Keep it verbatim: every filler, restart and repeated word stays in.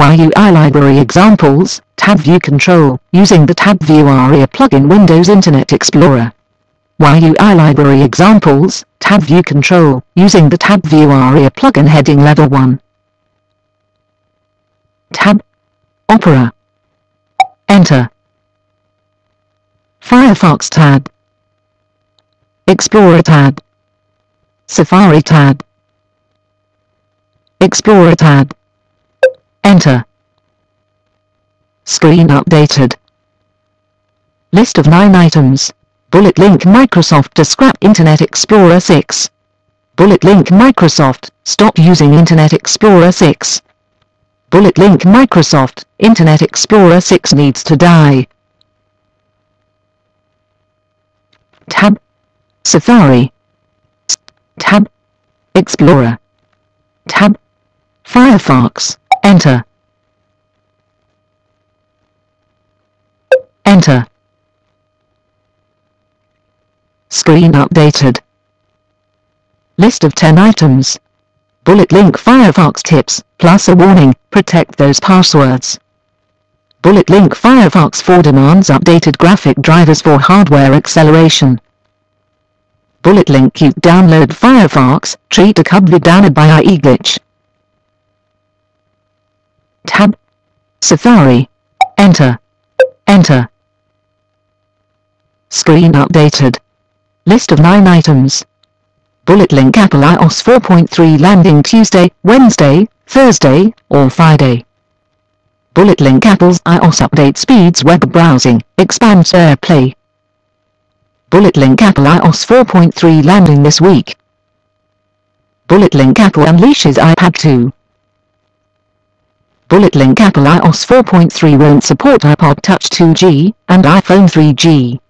Y U I Library Examples, Tab View Control, using the Tab View ARIA plugin Windows Internet Explorer. Y U I Library Examples, Tab View Control, using the Tab View ARIA plugin Heading Level one. Tab. Opera. Enter. Firefox tab. Explorer tab. Safari tab. Explorer tab. Enter. Screen updated. List of nine items. Bullet link Microsoft to scrap Internet Explorer six. Bullet link Microsoft, stop using Internet Explorer six. Bullet link Microsoft, Internet Explorer six needs to die. Tab. Safari. Tab. Explorer. Tab. Firefox. Enter. Enter. Screen updated. List of ten items. Bullet link Firefox tips, plus a warning, protect those passwords. Bullet link Firefox four demands updated graphic drivers for hardware acceleration. Bullet link you download Firefox, treat a cub vidanad by I E glitch. Tab. Safari. Enter. Enter. Screen updated. List of nine items. Bullet link Apple iOS four point three landing Tuesday, Wednesday, Thursday, or Friday. Bullet link Apple's iOS update speeds web browsing, expands AirPlay. Bullet link Apple iOS four point three landing this week. Bullet link Apple unleashes iPad two. Bullet link Apple iOS four point three won't support iPod Touch two G, and iPhone three G.